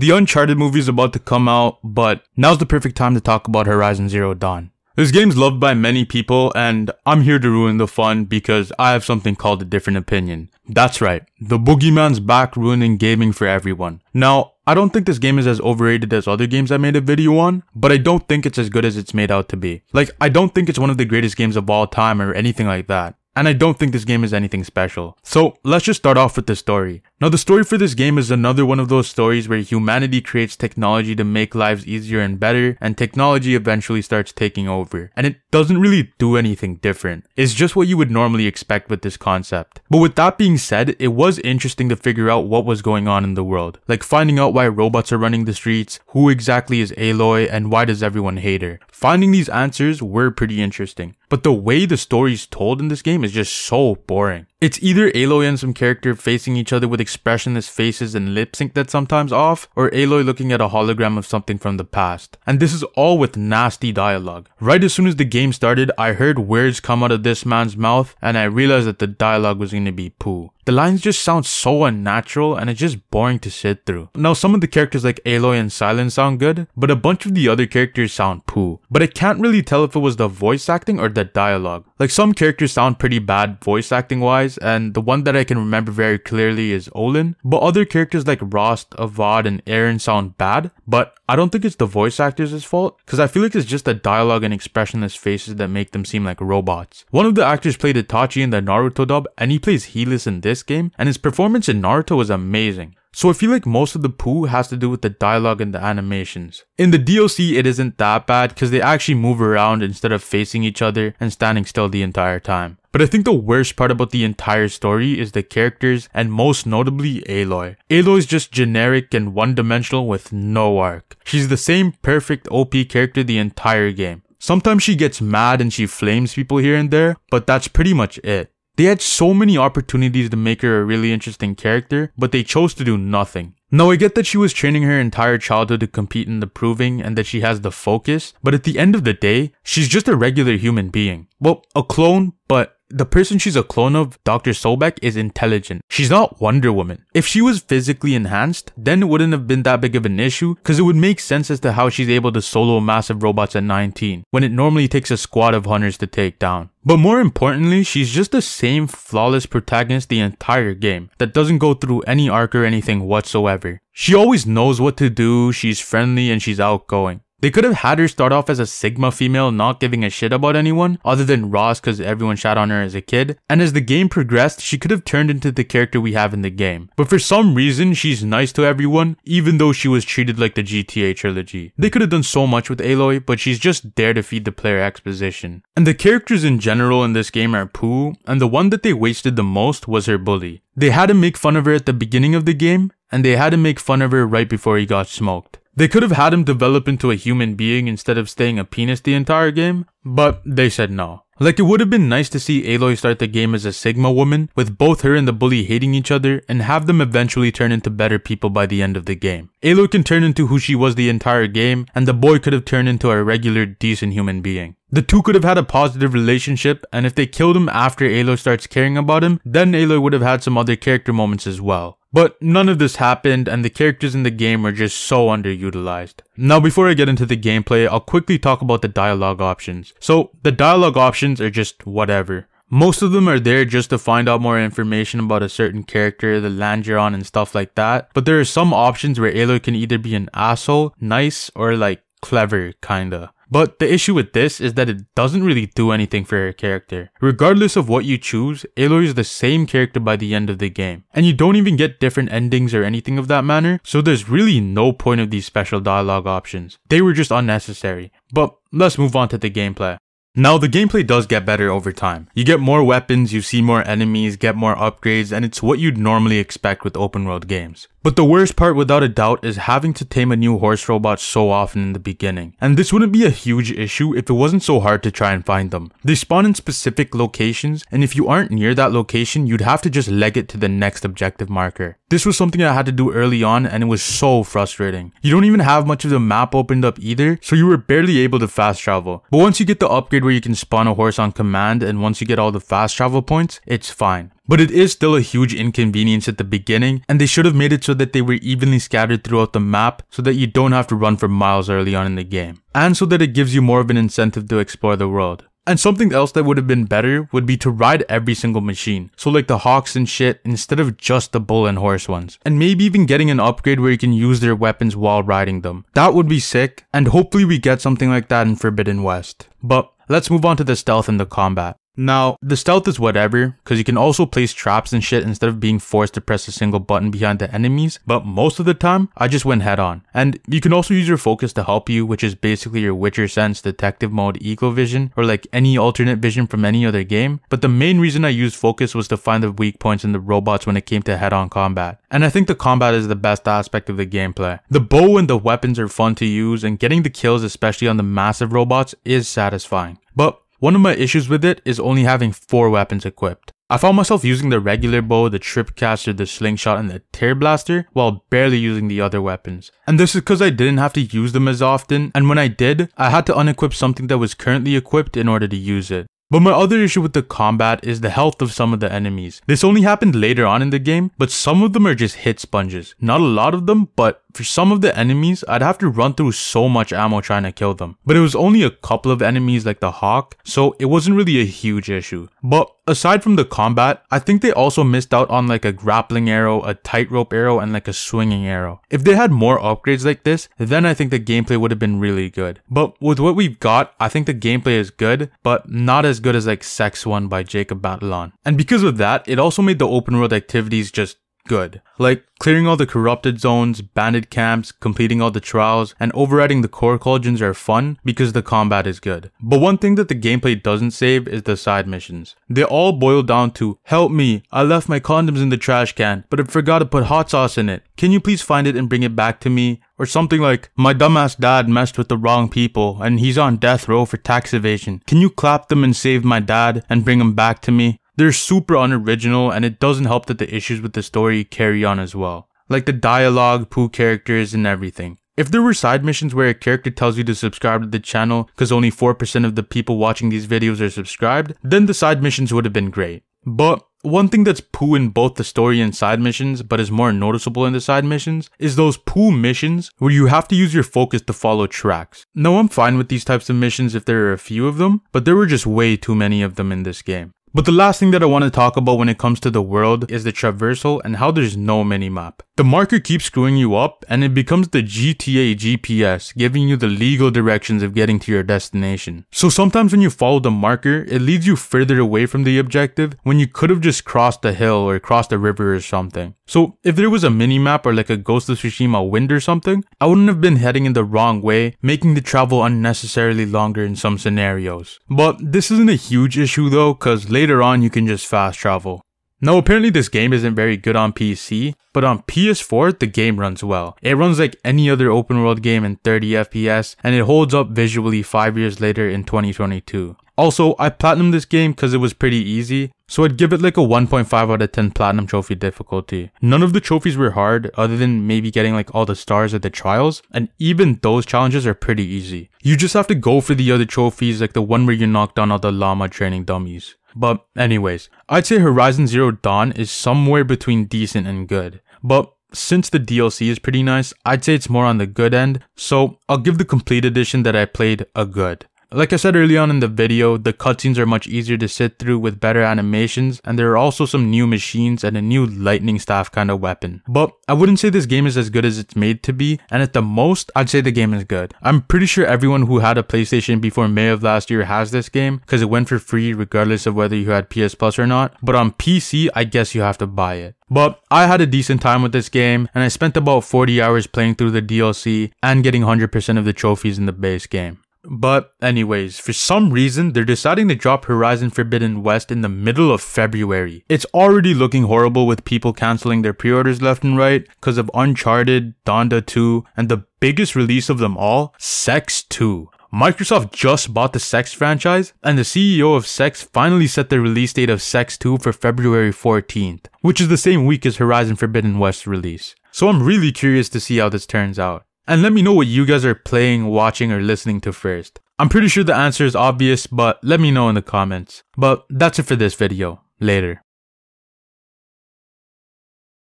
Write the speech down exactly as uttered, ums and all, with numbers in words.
The Uncharted movie is about to come out, but now's the perfect time to talk about Horizon Zero Dawn. This game's loved by many people, and I'm here to ruin the fun because I have something called a different opinion. That's right, the boogeyman's back, ruining gaming for everyone. Now, I don't think this game is as overrated as other games I made a video on, but I don't think it's as good as it's made out to be. Like, I don't think it's one of the greatest games of all time or anything like that. And I don't think this game is anything special. So let's just start off with the story. Now, the story for this game is another one of those stories where humanity creates technology to make lives easier and better, and technology eventually starts taking over. And it doesn't really do anything different. It's just what you would normally expect with this concept. But with that being said, it was interesting to figure out what was going on in the world. Like finding out why robots are running the streets, who exactly is Aloy, and why does everyone hate her. Finding these answers were pretty interesting. But the way the story's told in this game is just so boring. It's either Aloy and some character facing each other with expressionless faces and lip sync that's sometimes off, or Aloy looking at a hologram of something from the past. And this is all with nasty dialogue. Right as soon as the game started, I heard words come out of this man's mouth, and I realized that the dialogue was gonna be poo. The lines just sound so unnatural, and it's just boring to sit through. Now, some of the characters like Aloy and Silence sound good, but a bunch of the other characters sound poo. But I can't really tell if it was the voice acting or the dialogue. Like, some characters sound pretty bad voice acting wise, and the one that I can remember very clearly is Olin. But other characters like Rost, Avad, and Eren sound bad, but I don't think it's the voice actors' fault, because I feel like it's just the dialogue and expressionless faces that make them seem like robots. One of the actors played Itachi in the Naruto dub, and he plays Helis in this game, and his performance in Naruto was amazing. So I feel like most of the poo has to do with the dialogue and the animations. In the D L C, it isn't that bad because they actually move around instead of facing each other and standing still the entire time. But I think the worst part about the entire story is the characters, and most notably Aloy. Aloy's just generic and one-dimensional with no arc. She's the same perfect O P character the entire game. Sometimes she gets mad and she flames people here and there, but that's pretty much it. They had so many opportunities to make her a really interesting character, but they chose to do nothing. Now, I get that she was training her entire childhood to compete in the proving and that she has the focus, but at the end of the day, she's just a regular human being. Well, a clone, but the person she's a clone of, Doctor Sobek, is intelligent. She's not Wonder Woman. If she was physically enhanced, then it wouldn't have been that big of an issue, because it would make sense as to how she's able to solo massive robots at nineteen, when it normally takes a squad of hunters to take down. But more importantly, she's just the same flawless protagonist the entire game, that doesn't go through any arc or anything whatsoever. She always knows what to do, she's friendly, and she's outgoing. They could have had her start off as a Sigma female not giving a shit about anyone other than Ross, because everyone shat on her as a kid, and as the game progressed, she could have turned into the character we have in the game. But for some reason, she's nice to everyone, even though she was treated like the G T A trilogy. They could have done so much with Aloy, but she's just there to feed the player exposition. And the characters in general in this game are poo, and the one that they wasted the most was her bully. They had to make fun of her at the beginning of the game, and they had to make fun of her right before he got smoked. They could have had him develop into a human being instead of staying a penis the entire game, but they said no. Like, it would have been nice to see Aloy start the game as a Sigma woman, with both her and the bully hating each other, and have them eventually turn into better people by the end of the game. Aloy can turn into who she was the entire game, and the boy could have turned into a regular, decent human being. The two could have had a positive relationship, and if they killed him after Aloy starts caring about him, then Aloy would have had some other character moments as well. But none of this happened, and the characters in the game were just so underutilized. Now, before I get into the gameplay, I'll quickly talk about the dialogue options. So, the dialogue options are just whatever. Most of them are there just to find out more information about a certain character, the land you're on, and stuff like that. But there are some options where Aloy can either be an asshole, nice, or like clever, kinda. But the issue with this is that it doesn't really do anything for her character. Regardless of what you choose, Aloy is the same character by the end of the game. And you don't even get different endings or anything of that manner, so there's really no point of these special dialogue options. They were just unnecessary. But let's move on to the gameplay. Now, the gameplay does get better over time. You get more weapons, you see more enemies, get more upgrades, and it's what you'd normally expect with open world games. But the worst part without a doubt is having to tame a new horse robot so often in the beginning. And this wouldn't be a huge issue if it wasn't so hard to try and find them. They spawn in specific locations, and if you aren't near that location, you'd have to just leg it to the next objective marker. This was something I had to do early on, and it was so frustrating. You don't even have much of the map opened up either, so you were barely able to fast travel. But once you get the upgrade where you can spawn a horse on command, and once you get all the fast travel points, it's fine. But it is still a huge inconvenience at the beginning, and they should have made it so that they were evenly scattered throughout the map so that you don't have to run for miles early on in the game, and so that it gives you more of an incentive to explore the world. And something else that would have been better would be to ride every single machine, so like the hawks and shit, instead of just the bull and horse ones. And maybe even getting an upgrade where you can use their weapons while riding them. That would be sick, and hopefully we get something like that in Forbidden West. But let's move on to the stealth and the combat. Now, the stealth is whatever, cause you can also place traps and shit instead of being forced to press a single button behind the enemies, but most of the time, I just went head on. And you can also use your focus to help you, which is basically your Witcher Sense, Detective Mode, Eagle Vision, or like any alternate vision from any other game, but the main reason I used focus was to find the weak points in the robots when it came to head-on combat. And I think the combat is the best aspect of the gameplay. The bow and the weapons are fun to use, and getting the kills, especially on the massive robots, is satisfying. But one of my issues with it is only having four weapons equipped. I found myself using the regular bow, the trip caster, the slingshot, and the tear blaster while barely using the other weapons. And this is because I didn't have to use them as often, and when I did, I had to unequip something that was currently equipped in order to use it. But my other issue with the combat is the health of some of the enemies. This only happened later on in the game, but some of them are just hit sponges. Not a lot of them, but for some of the enemies, I'd have to run through so much ammo trying to kill them. But it was only a couple of enemies like the hawk, so it wasn't really a huge issue. But aside from the combat, I think they also missed out on like a grappling arrow, a tightrope arrow, and like a swinging arrow. If they had more upgrades like this, then I think the gameplay would have been really good. But with what we've got, I think the gameplay is good, but not as good as like Sex one by Jacob Batalon. And because of that, it also made the open world activities just good. Like clearing all the corrupted zones, bandit camps, completing all the trials, and overriding the core cauldrons are fun because the combat is good. But one thing that the gameplay doesn't save is the side missions. They all boil down to, help me, I left my condoms in the trash can, but I forgot to put hot sauce in it. Can you please find it and bring it back to me? Or something like, my dumbass dad messed with the wrong people and he's on death row for tax evasion. Can you clap them and save my dad and bring him back to me? They're super unoriginal, and it doesn't help that the issues with the story carry on as well. Like the dialogue, poo characters, and everything. If there were side missions where a character tells you to subscribe to the channel because only four percent of the people watching these videos are subscribed, then the side missions would have been great. But one thing that's poo in both the story and side missions, but is more noticeable in the side missions, is those poo missions where you have to use your focus to follow tracks. Now, I'm fine with these types of missions if there are a few of them, but there were just way too many of them in this game. But the last thing that I want to talk about when it comes to the world is the traversal and how there's no minimap. The marker keeps screwing you up, and it becomes the G T A G P S, giving you the legal directions of getting to your destination. So sometimes when you follow the marker, it leads you further away from the objective when you could have just crossed a hill or crossed a river or something. So if there was a minimap or like a Ghost of Tsushima wind or something, I wouldn't have been heading in the wrong way, making the travel unnecessarily longer in some scenarios. But this isn't a huge issue though, cause later on you can just fast travel. Now apparently this game isn't very good on P C, but on P S four the game runs well. It runs like any other open world game in thirty F P S, and it holds up visually five years later in twenty twenty-two. Also, I platinumed this game cause it was pretty easy, so I'd give it like a one point five out of ten platinum trophy difficulty. None of the trophies were hard, other than maybe getting like all the stars at the trials, and even those challenges are pretty easy. You just have to go for the other trophies, like the one where you knock down all the llama training dummies. But anyways, I'd say Horizon Zero Dawn is somewhere between decent and good. But since the D L C is pretty nice, I'd say it's more on the good end, so I'll give the complete edition that I played a good. Like I said early on in the video, the cutscenes are much easier to sit through with better animations, and there are also some new machines and a new lightning staff kind of weapon. But I wouldn't say this game is as good as it's made to be, and at the most, I'd say the game is good. I'm pretty sure everyone who had a PlayStation before May of last year has this game, because it went for free regardless of whether you had P S Plus or not, but on P C, I guess you have to buy it. But I had a decent time with this game, and I spent about forty hours playing through the D L C and getting one hundred percent of the trophies in the base game. But anyways, for some reason, they're deciding to drop Horizon Forbidden West in the middle of February. It's already looking horrible with people cancelling their pre-orders left and right because of Uncharted, Donda two, and the biggest release of them all, Sex two. Microsoft just bought the Sex franchise, and the C E O of Sex finally set the release date of Sex two for February fourteenth, which is the same week as Horizon Forbidden West's release. So I'm really curious to see how this turns out. And let me know what you guys are playing, watching, or listening to first. I'm pretty sure the answer is obvious, but let me know in the comments. But that's it for this video. Later.